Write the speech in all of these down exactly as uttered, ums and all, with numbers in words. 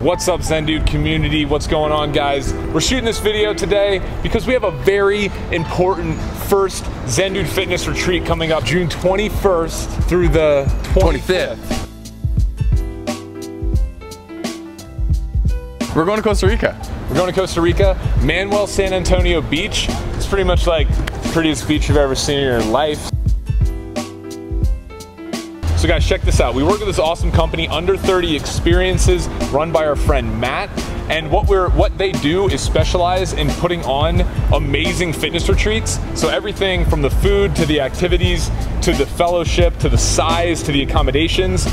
What's up, Zen Dude community? What's going on, guys? We're shooting this video today because we have a very important first Zen Dude Fitness retreat coming up June twenty-first through the twenty-fifth. We're going to Costa Rica. We're going to Costa Rica, Manuel Antonio Beach. It's pretty much like the prettiest beach you've ever seen in your life. So guys, check this out. We work with this awesome company, Under thirty Experiences, run by our friend Matt. And what we're what they do is specialize in putting on amazing fitness retreats. So everything from the food to the activities to the fellowship to the size to the accommodations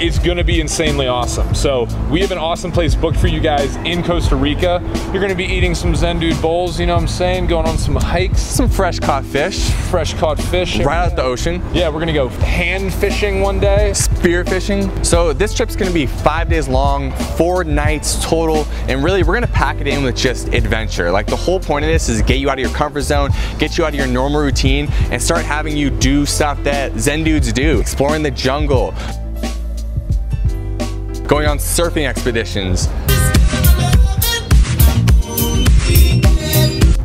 is gonna be insanely awesome. So we have an awesome place booked for you guys in Costa Rica. You're gonna be eating some Zen Dude bowls, you know what I'm saying? Going on some hikes. Some fresh caught fish. Fresh caught fish. Right out the ocean. Yeah, we're gonna go hand fishing one day. Spear fishing. So this trip's gonna be five days long, four nights total, and really we're gonna pack it in with just adventure. Like the whole point of this is get you out of your comfort zone, get you out of your normal routine, and start having you do stuff that Zen Dudes do. Exploring the jungle. Going on surfing expeditions,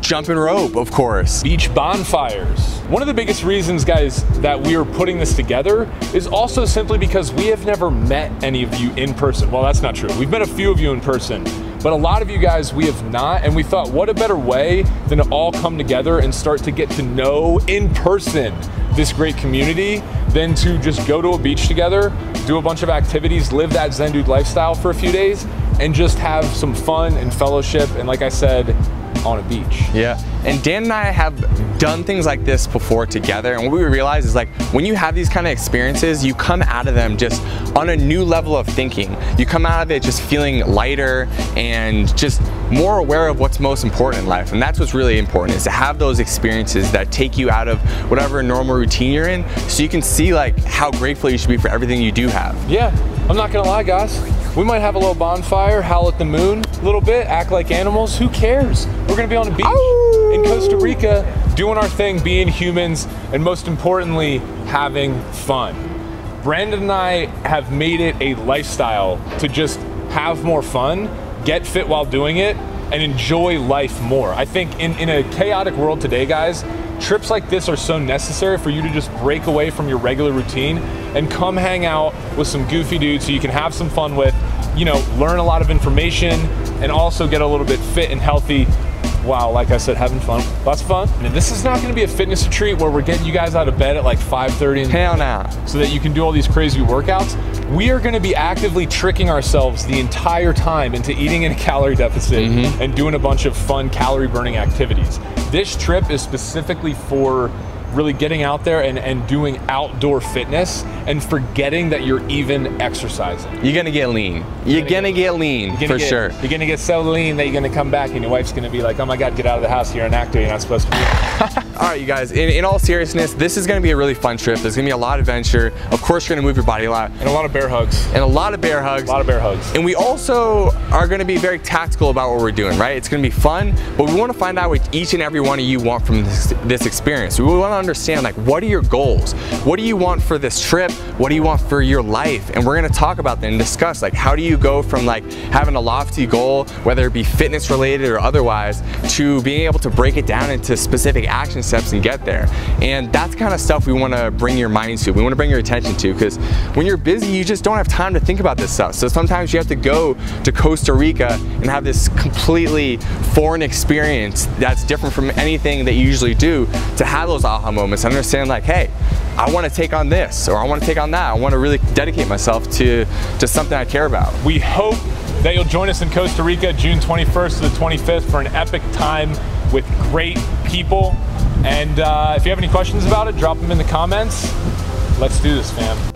jumping rope, of course, beach bonfires. One of the biggest reasons, guys, that we are putting this together is also simply because we have never met any of you in person. Well, that's not true. We've met a few of you in person, but a lot of you guys we have not, and we thought, what a better way than to all come together and start to get to know in person this great community than to just go to a beach together, do a bunch of activities, live that Zen Dude lifestyle for a few days, and just have some fun and fellowship, and like I said, on a beach. Yeah, and Dan and I have done things like this before together, and what we realize is like when you have these kind of experiences, you come out of them just on a new level of thinking. You come out of it just feeling lighter and just more aware of what's most important in life, and that's what's really important, is to have those experiences that take you out of whatever normal routine you're in so you can see like how grateful you should be for everything you do have. Yeah, I'm not gonna lie, guys. We might have a little bonfire, howl at the moon a little bit, act like animals, who cares? We're gonna be on a beach Ow. in Costa Rica, doing our thing, being humans, and most importantly, having fun. Brandon and I have made it a lifestyle to just have more fun, get fit while doing it, and enjoy life more. I think in, in a chaotic world today, guys, trips like this are so necessary for you to just break away from your regular routine and come hang out with some goofy dudes who you can have some fun with, you know, learn a lot of information, and also get a little bit fit and healthy. Wow, like I said, having fun. Lots of fun. And this is not gonna be a fitness retreat where we're getting you guys out of bed at like five thirty. Hell nah. So that you can do all these crazy workouts. We are gonna be actively tricking ourselves the entire time into eating in a calorie deficit mm-hmm. and doing a bunch of fun calorie burning activities. This trip is specifically for really getting out there and, and doing outdoor fitness and forgetting that you're even exercising. You're gonna get lean. You're, you're gonna, gonna get, get lean, gonna for get, sure. You're gonna get so lean that you're gonna come back and your wife's gonna be like, oh my God, get out of the house, you're an actor, you're not supposed to be. All right, you guys, in, in all seriousness, this is gonna be a really fun trip. There's gonna be a lot of adventure. Of course, you're gonna move your body a lot. And a lot of bear hugs. And a lot of bear hugs. A lot of bear hugs. And we also are gonna be very tactical about what we're doing, right? It's gonna be fun, but we wanna find out what each and every one of you want from this, this experience. We wanna understand, like, what are your goals? What do you want for this trip? What do you want for your life? And we're gonna talk about that and discuss, like, how do you go from like having a lofty goal, whether it be fitness related or otherwise, to being able to break it down into specific action steps and get there. And that's kind of stuff we wanna bring your mind to, we wanna bring your attention to, because when you're busy, you just don't have time to think about this stuff. So sometimes you have to go to Costa Rica and have this completely foreign experience that's different from anything that you usually do to have those aha moments, understand like, hey, I want to take on this, or I want to take on that. I want to really dedicate myself to, to something I care about. We hope that you'll join us in Costa Rica June twenty-first to the twenty-fifth for an epic time with great people. And uh, if you have any questions about it, drop them in the comments. Let's do this, fam.